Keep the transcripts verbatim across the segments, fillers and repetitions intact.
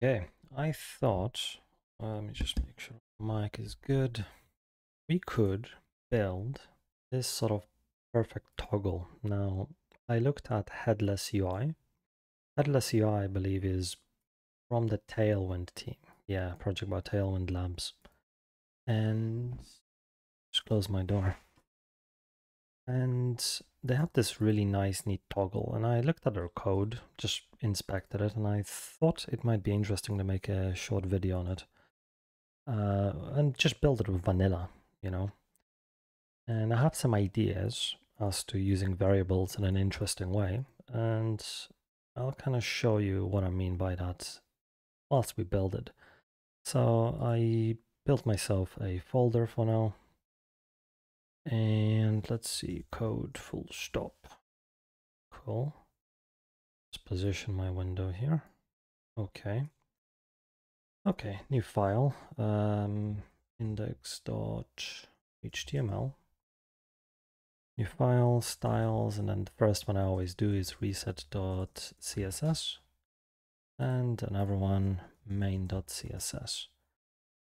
Okay, I thought, uh, let me just make sure mic is good. We could build this sort of perfect toggle. Now, I looked at Headless U I. Headless U I, I believe, is from the Tailwind team. Yeah, project by Tailwind Labs. And just close my door. And they have this really nice, neat toggle. And I looked at their code, just inspected it, and I thought it might be interesting to make a short video on it. Uh, and just build it with vanilla, you know. And I have some ideas as to using variables in an interesting way, and I'll kind of show you what I mean by that whilst we build it. So I built myself a folder for now, and let's see, code full stop. Cool. Let's position my window here. Okay. Okay, new file, um, index dot H T M L, new file, styles, and then the first one I always do is reset dot C S S, and another one, main dot C S S.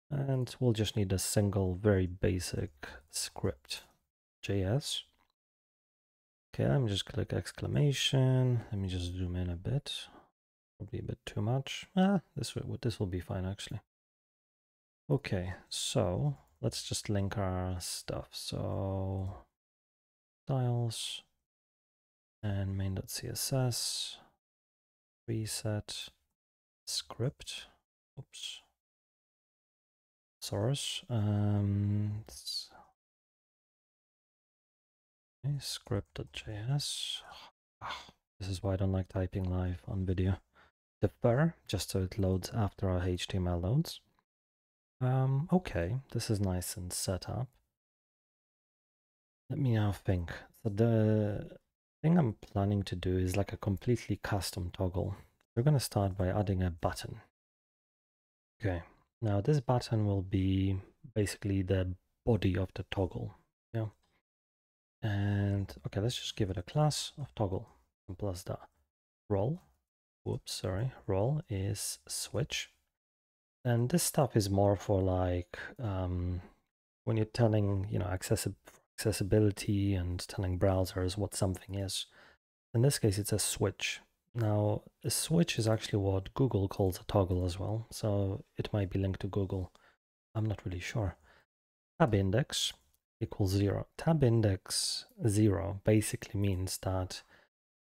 And we'll just need a single, very basic script, J S. Okay, let me just click exclamation, let me just zoom in a bit. Probably a bit too much. Ah, this will, this will be fine actually. Okay, so let's just link our stuff. So styles and main dot C S S, reset script. Oops. Source. Um, okay, script dot J S. Ah, this is why I don't like typing live on video. Defer, just so it loads after our H T M L loads. Um, okay, this is nice and set up. Let me now think. So the thing I'm planning to do is like a completely custom toggle. We're going to start by adding a button. Okay, now this button will be basically the body of the toggle. Yeah. And okay, let's just give it a class of toggle and plus that role. Whoops, sorry, role is switch. And this stuff is more for like um, when you're telling, you know, accessi accessibility and telling browsers what something is. In this case, it's a switch. Now, a switch is actually what Google calls a toggle as well. So it might be linked to Google. I'm not really sure. Tab index equals zero. Tab index zero basically means that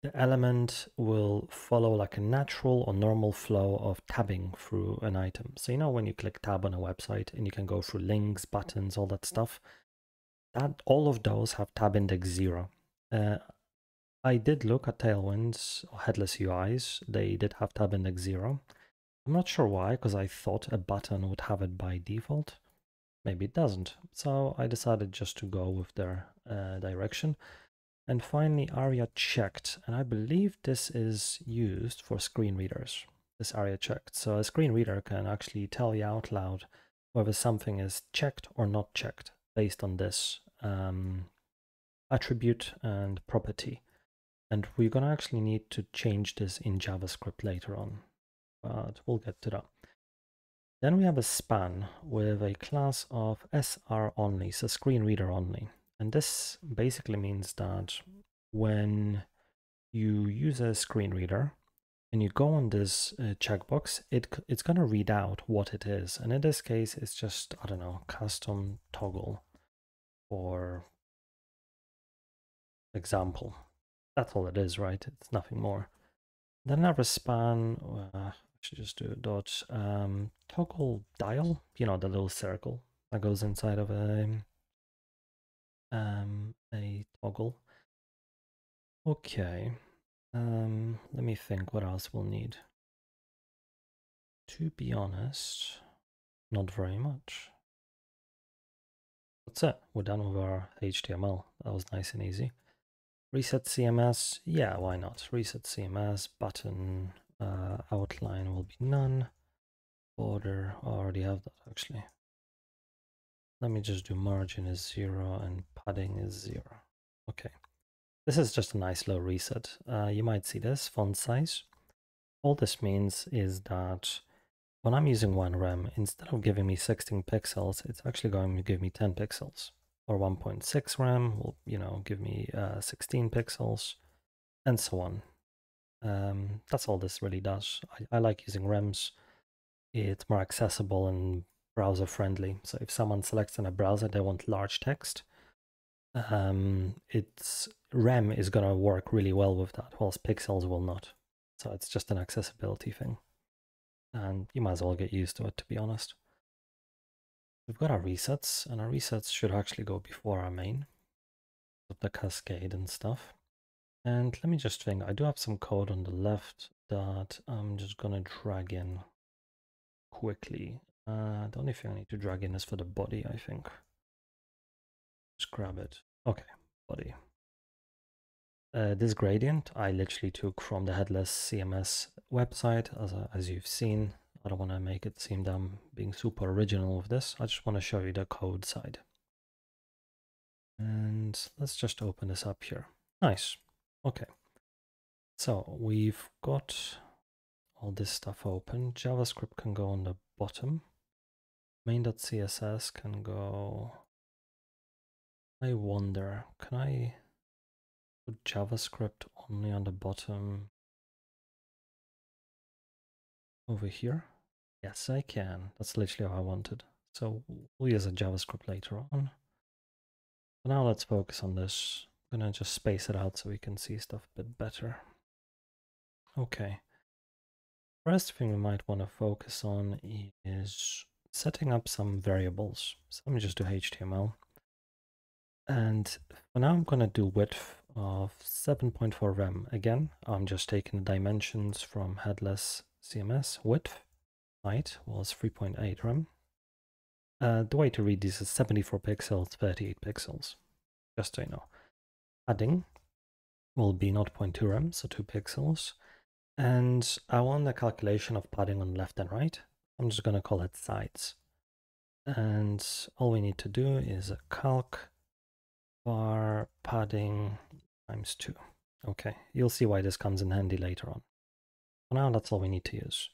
the element will follow like a natural or normal flow of tabbing through an item. So, you know, when you click tab on a website and you can go through links, buttons, all that stuff, that all of those have tab index zero. Uh, I did look at Tailwind's or Headless U Is. They did have tab index zero. I'm not sure why, because I thought a button would have it by default. Maybe it doesn't. So I decided just to go with their uh, direction. And finally, ARIA checked, and I believe this is used for screen readers, this ARIA checked. So a screen reader can actually tell you out loud whether something is checked or not checked based on this um, attribute and property. And we're going to actually need to change this in JavaScript later on, but we'll get to that. Then we have a span with a class of S R only, so screen reader only. And this basically means that when you use a screen reader and you go on this uh, checkbox, it, it's going to read out what it is. And in this case, it's just, I don't know, custom toggle or example. That's all it is, right? It's nothing more. Then another span, uh, I should just do dot um, toggle dial, you know, the little circle that goes inside of a... Um, a toggle. Okay, um, let me think what else we'll need. To be honest, not very much. That's it, we're done with our H T M L. That was nice and easy. Reset C M S, yeah, why not? Reset C M S, button, uh, outline will be none. Border, I already have that actually. Let me just do margin is zero and padding is zero. Okay, this is just a nice little reset. Uh, you might see this font size. All this means is that when I'm using one rem, instead of giving me sixteen pixels, it's actually going to give me ten pixels. Or one point six rem will, you know, give me uh, sixteen pixels, and so on. Um, that's all this really does. I, I like using rems. It's more accessible and browser friendly. So if someone selects in a browser they want large text, um, it's rem is going to work really well with that, whilst pixels will not. So it's just an accessibility thing. And you might as well get used to it, to be honest. We've got our resets, and our resets should actually go before our main, with the cascade and stuff. And let me just think, I do have some code on the left that I'm just going to drag in quickly. Uh, the only thing I need to drag in is for the body, I think. Just grab it. Okay, body. Uh, this gradient I literally took from the Headless C M S website, as, I, as you've seen. I don't want to make it seem that I'm being super original with this. I just want to show you the code side. And let's just open this up here. Nice. Okay. So we've got all this stuff open. JavaScript can go on the bottom. Main.css can go... I wonder, can I put JavaScript only on the bottom? Over here? Yes, I can. That's literally how I wanted. So we'll use a JavaScript later on. But now let's focus on this. I'm going to just space it out so we can see stuff a bit better. Okay. First thing we might want to focus on is setting up some variables. So let me just do H T M L. And for now I'm going to do width of seven point four rem. Again, I'm just taking the dimensions from Headless C M S. Width, height was three point eight rem. Uh, the way to read this is seventy-four pixels, thirty-eight pixels, just so you know. Padding will be zero point two rem, so two pixels. And I want the calculation of padding on left and right. I'm just going to call it sides. And all we need to do is a calc bar padding times two. Okay, you'll see why this comes in handy later on. For now, that's all we need to use.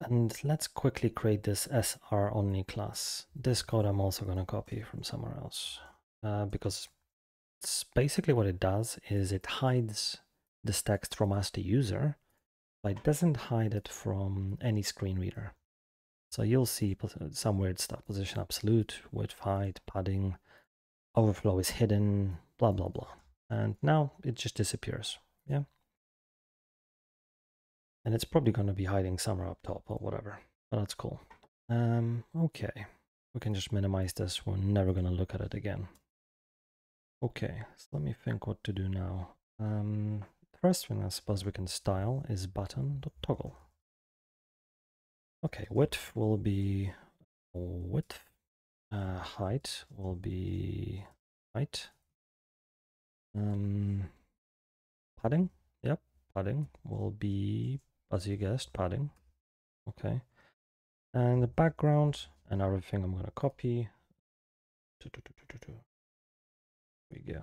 And let's quickly create this S R only class. This code I'm also going to copy from somewhere else, uh, because it's basically what it does is it hides this text from us, the user, but it doesn't hide it from any screen reader. So you'll see some weird stuff, position absolute, width, height, padding, overflow is hidden, blah, blah, blah. And now it just disappears. Yeah. And it's probably going to be hiding somewhere up top or whatever, but that's cool. Um, okay, we can just minimize this. We're never going to look at it again. Okay, so let me think what to do now. Um, first thing I suppose we can style is button.toggle. Okay, width will be width, uh, height will be height, um, padding, yep, padding will be, as you guessed, padding. Okay, and the background and everything I'm going to copy. There we go.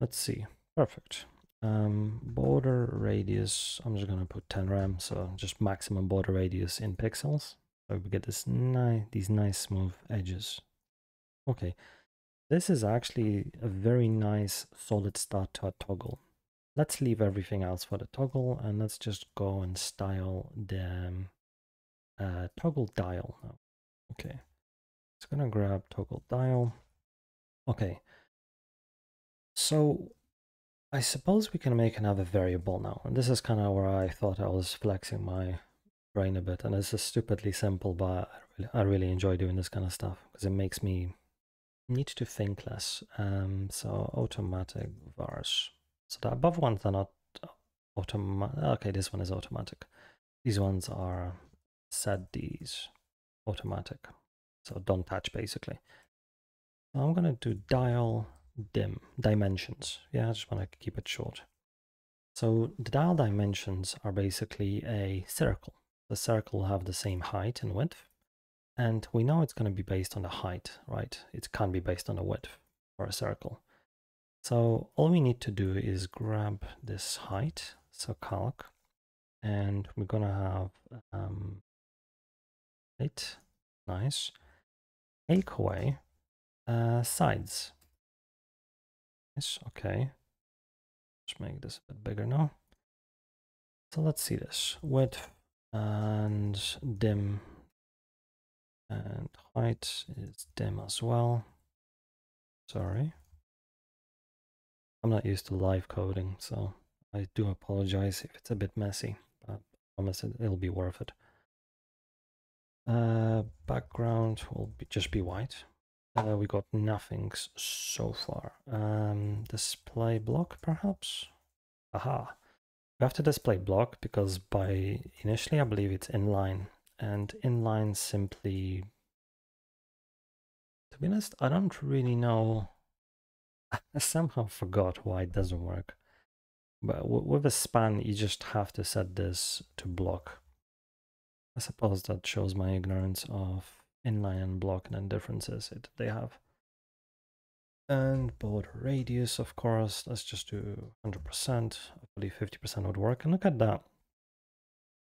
Let's see. Perfect. Um, border radius, I'm just going to put ten rem, so just maximum border radius in pixels. So we get this nice, these nice smooth edges. Okay, this is actually a very nice solid start to a toggle. Let's leave everything else for the toggle, and let's just go and style the uh, toggle dial now. Okay, it's going to grab toggle dial. Okay. So I suppose we can make another variable now. And this is kind of where I thought I was flexing my brain a bit. And this is stupidly simple, but I really, I really enjoy doing this kind of stuff because it makes me need to think less. Um, so automatic vars. So the above ones are not automatic. Okay, this one is automatic. These ones are set these automatic. So don't touch basically. I'm going to do dial dim dimensions. Yeah, I just want to keep it short. So the dial dimensions are basically a circle. The circle will have the same height and width, and we know it's going to be based on the height, right? It can't be based on the width for a circle. So all we need to do is grab this height, so calc, and we're gonna have um, it nice take away uh, sides. Yes, okay. Let's make this a bit bigger now. So let's see this width and dim, and height is dim as well. Sorry, I'm not used to live coding, so I do apologize if it's a bit messy, but I promise it, it'll be worth it. Uh, background will be, just be white. Uh, we got nothing so far. Um, display block, perhaps? Aha! We have to display block because by initially I believe it's inline, and inline simply, to be honest, I don't really know. I somehow forgot why it doesn't work. But with a span, you just have to set this to block. I suppose that shows my ignorance of inline and block and differences it they have. And border radius, of course, let's just do one hundred percent. I believe fifty percent would work. And look at that.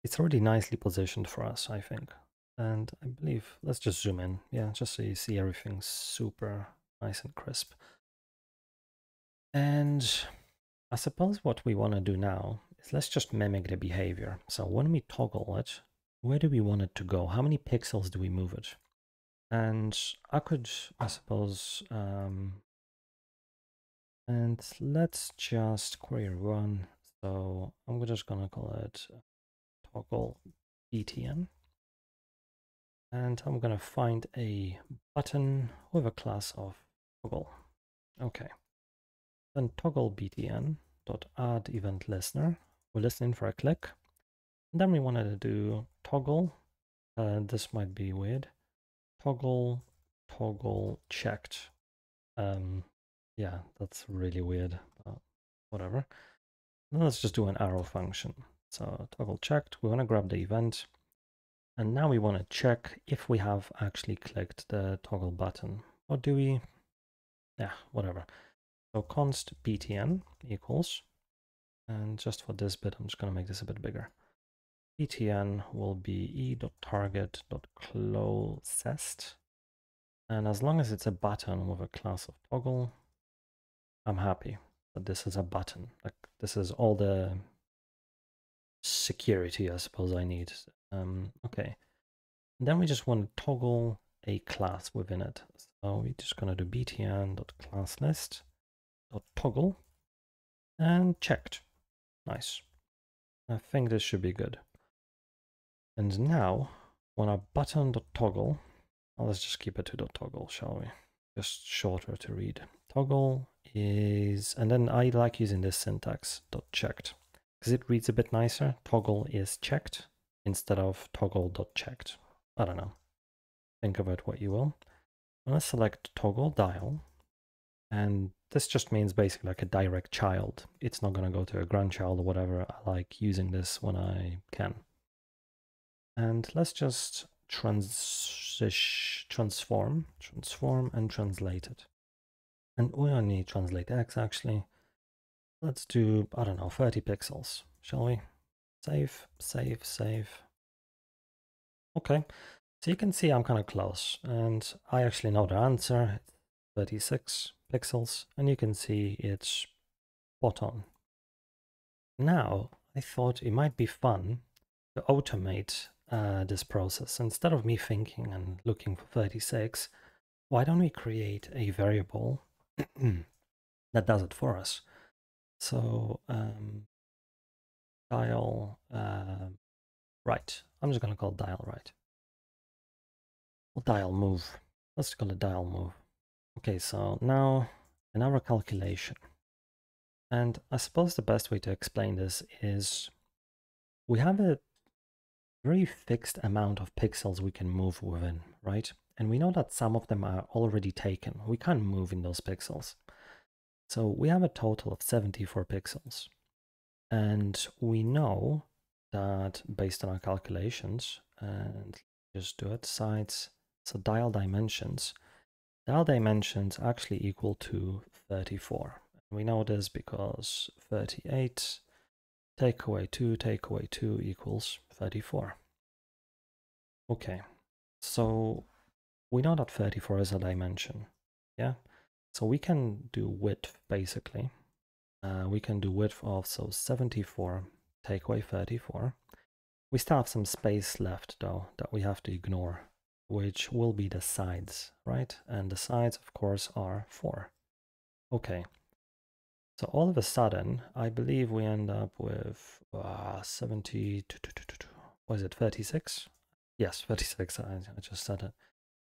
It's already nicely positioned for us, I think. And I believe, let's just zoom in. Yeah, just so you see everything super nice and crisp. And I suppose what we want to do now is let's just mimic the behavior. So when we toggle it, where do we want it to go? How many pixels do we move it? And I could, I suppose, um, and let's just query one. So I'm just going to call it toggle btn. And I'm going to find a button with a class of toggle. Okay. Then toggle btn dot add event listener. We're listening for a click. And then we wanted to do toggle. Uh, this might be weird. Toggle toggle checked. Um, yeah, that's really weird. But whatever. Now let's just do an arrow function. So toggle checked. We want to grab the event, and now we want to check if we have actually clicked the toggle button. Or do we? Yeah, whatever. So const btn equals, and just for this bit, I'm just going to make this a bit bigger. btn will be e.target.closest, and as long as it's a button with a class of toggle, I'm happy that this is a button. Like, this is all the security I suppose I need. Um, okay, and then we just want to toggle a class within it. So we're just going to do btn.classList. Toggle and checked. Nice. I think this should be good. And now when our button dot toggle, well, let's just keep it to dot toggle, shall we? Just shorter to read. Toggle is, and then I like using this syntax dot checked because it reads a bit nicer. Toggle is checked instead of toggle dot checked. I don't know. Think about what you will. And let's select toggle dial, and this just means basically like a direct child. It's not going to go to a grandchild or whatever. I like using this when I can. And let's just transish, transform, transform and translate it. And we only need translate X actually. Let's do, I don't know, thirty pixels, shall we? Save, save, save. Okay, so you can see I'm kind of close, and I actually know the answer, thirty-six pixels, and you can see it's spot on. Now, I thought it might be fun to automate uh, this process. Instead of me thinking and looking for thirty-six, why don't we create a variable that does it for us? So, um, dial uh, right. I'm just going to call it dial right. Or dial move. Let's call it dial move. Okay, so now another calculation, and I suppose the best way to explain this is we have a very fixed amount of pixels we can move within, right? And we know that some of them are already taken. We can't move in those pixels. So we have a total of seventy-four pixels, and we know that based on our calculations, and just do it sides, so dial dimensions. Dial dimensions actually equal to thirty-four. We know this because thirty-eight take away two, take away two equals thirty-four. Okay, so we know that thirty-four is a dimension, yeah? So we can do width, basically. Uh, we can do width of, so seventy-four, take away thirty-four. We still have some space left, though, that we have to ignore, which will be the sides, right? And the sides, of course, are four. Okay. So all of a sudden, I believe we end up with uh, seventy, was it thirty-six? Yes, thirty-six, I, I just said it.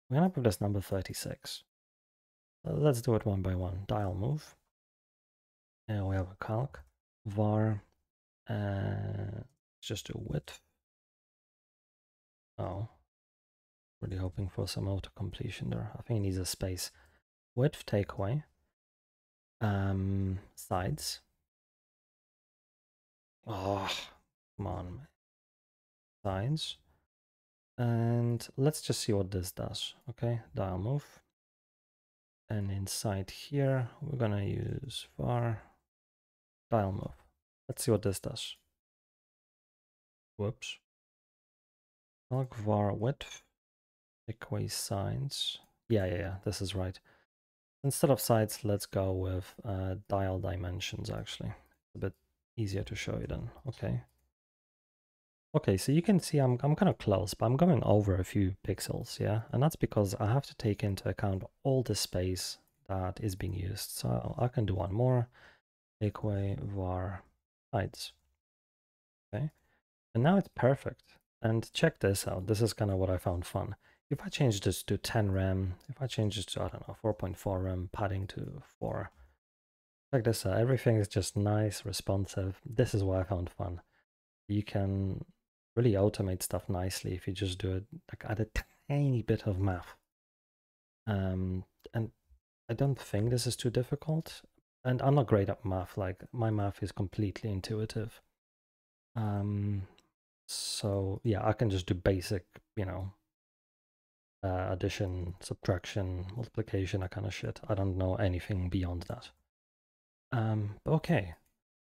We end up with this number thirty-six. Let's do it one by one. Dial move. And we have a calc, var, and just do width. Oh, really hoping for some auto completion there. I think it needs a space. Width takeaway, um, sides. Oh, come on, sides. And let's just see what this does. Okay, dial move. And inside here, we're gonna use var dial move. Let's see what this does. Whoops. Calc var width, equate sides. Yeah, yeah, yeah, this is right. Instead of sides, let's go with uh, dial dimensions, actually. It's a bit easier to show you then, okay. Okay, so you can see I'm, I'm kind of close, but I'm going over a few pixels, yeah? And that's because I have to take into account all the space that is being used. So I can do one more, take away var heights, okay? And now it's perfect. And check this out, this is kind of what I found fun. If I change this to ten rem, if I change this to, I don't know, four point four rem, padding to four, check this out, everything is just nice, responsive. This is what I found fun. You can really automate stuff nicely if you just do it, like add a tiny bit of math. Um, and I don't think this is too difficult. And I'm not great at math, like my math is completely intuitive. Um, so yeah, I can just do basic, you know, uh, addition, subtraction, multiplication, that kind of shit. I don't know anything beyond that. Um, but okay,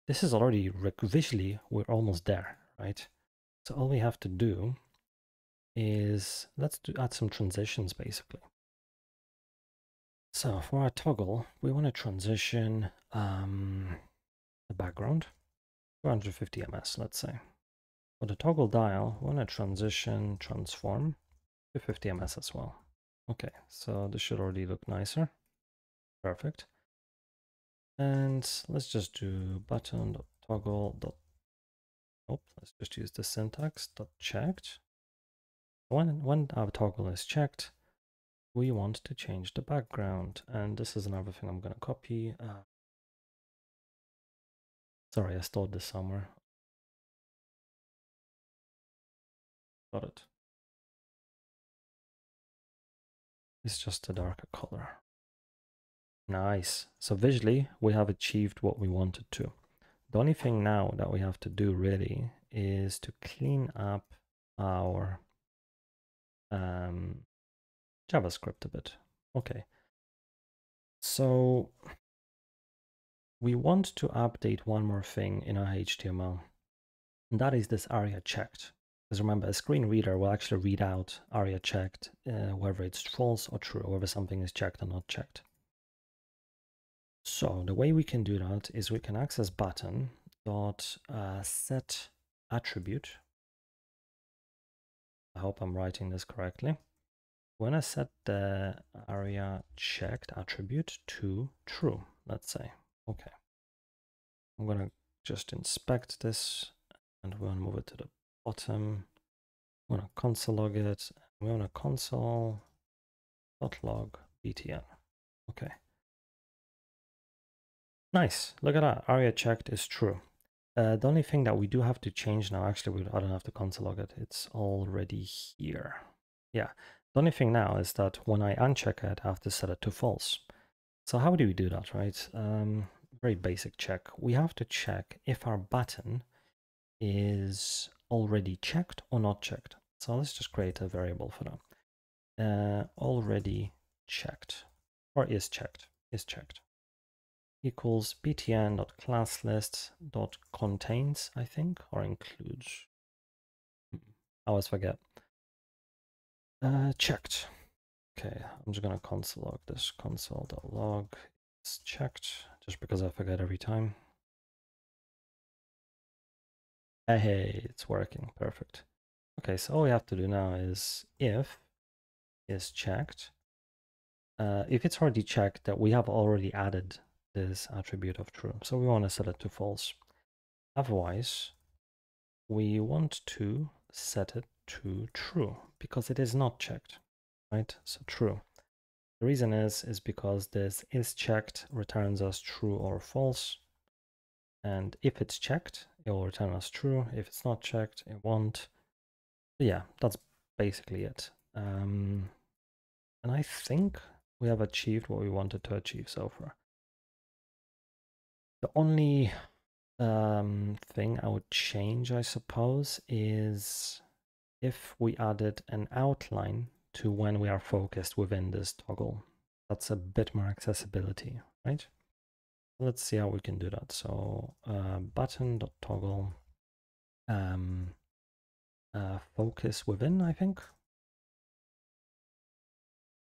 this is already, visually, we're almost there, right? So all we have to do is, let's do, add some transitions, basically. So for our toggle, we want to transition um, the background, two hundred fifty M S, let's say. For the toggle dial, we want to transition transform to fifty M S as well. Okay, so this should already look nicer. Perfect. And let's just do button.toggle. Nope, let's just use the syntax dot checked. When, when our toggle is checked, we want to change the background. And this is another thing I'm going to copy. Uh, sorry, I stored this somewhere. Got it. It's just a darker color. Nice. So visually, we have achieved what we wanted to. The only thing now that we have to do really is to clean up our um, JavaScript a bit. Okay. So we want to update one more thing in our H T M L, and that is this ARIA checked. Because remember, a screen reader will actually read out ARIA checked, uh, whether it's false or true, whether something is checked or not checked. So the way we can do that is we can access button dot uh, set attribute. I hope I'm writing this correctly. When I set the ARIA checked attribute to true, let's say. Okay. I'm gonna just inspect this, and we're gonna move it to the bottom. I'm gonna console log it. We're gonna console dot log btn. Okay. Nice, look at that, ARIA checked is true. Uh, the only thing that we do have to change now, actually, we, I don't have to console log it, it's already here. Yeah, the only thing now is that when I uncheck it, I have to set it to false. So how do we do that, right? Um, very basic check. We have to check if our button is already checked or not checked. So let's just create a variable for that. Uh, already checked, or is checked, is checked. equals btn.classlist.contains, I think, or includes. I always forget. Uh, checked. Okay, I'm just gonna console log this. Console.log is checked, just because I forget every time. Hey, it's working, perfect. Okay, so all we have to do now is if is checked. Uh, if it's already checked, that we have already added this attribute of true, so we want to set it to false. Otherwise, we want to set it to true because it is not checked, right? So true. The reason is is because this is checked returns us true or false, and if it's checked, it will return us true. If it's not checked, it won't. But yeah, that's basically it. Um, and I think we have achieved what we wanted to achieve so far. The only um, thing I would change, I suppose, is if we added an outline to when we are focused within this toggle. That's a bit more accessibility, right? Let's see how we can do that. So uh, button.toggle um, uh, focus within, I think.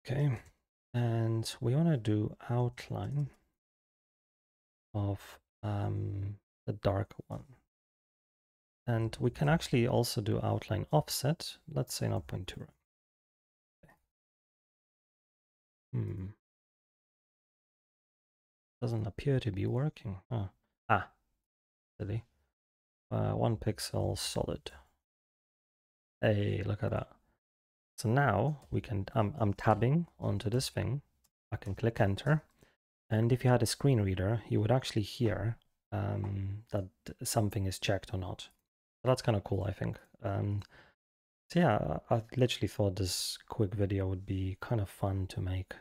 Okay, and we want to do outline of um, the dark one. And we can actually also do outline offset, let's say zero point two. Okay. Hmm. Doesn't appear to be working. Oh. Ah, silly. Uh, one pixel solid. Hey, look at that. So now we can, I'm, I'm tabbing onto this thing. I can click enter. And if you had a screen reader, you would actually hear um, that something is checked or not. So that's kind of cool, I think. Um, so yeah, I literally thought this quick video would be kind of fun to make,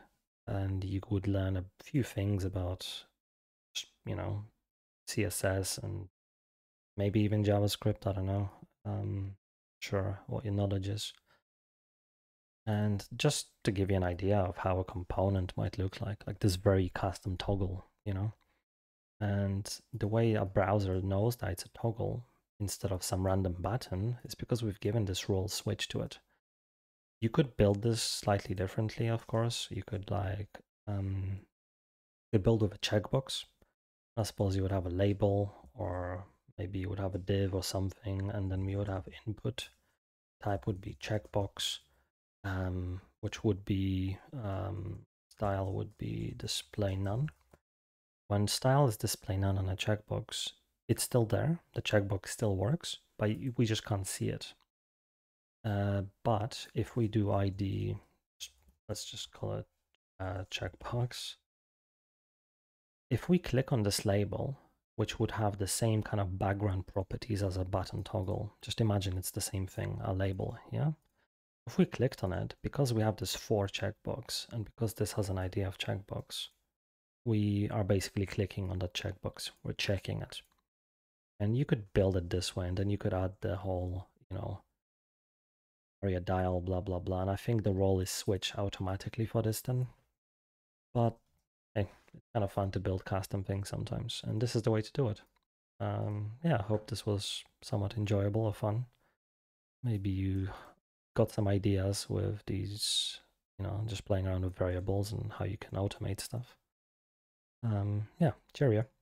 and you would learn a few things about, you know, C S S and maybe even JavaScript. I don't know. Um, sure, what your knowledge is. And just to give you an idea of how a component might look like, like this very custom toggle, you know, and the way a browser knows that it's a toggle instead of some random button is because we've given this role switch to it. You could build this slightly differently, of course. You could like, um, you could build with a checkbox. I suppose you would have a label, or maybe you would have a div or something, and then we would have input. Type would be checkbox. Um, which would be, um, style would be display none. When style is display none on a checkbox, it's still there. The checkbox still works, but we just can't see it. Uh, but if we do I D, let's just call it uh, checkbox. If we click on this label, which would have the same kind of background properties as a button toggle, just imagine it's the same thing, a label, yeah? If we clicked on it, because we have this for checkbox, and because this has an idea of checkbox, we are basically clicking on that checkbox. We're checking it. And you could build it this way, and then you could add the whole, you know, ARIA dial, blah, blah, blah. And I think the role is switched automatically for this then. But hey, it's kind of fun to build custom things sometimes. And this is the way to do it. Um, yeah, I hope this was somewhat enjoyable or fun. Maybe you got some ideas with these, you know, just playing around with variables and how you can automate stuff. Um, yeah, cheerio.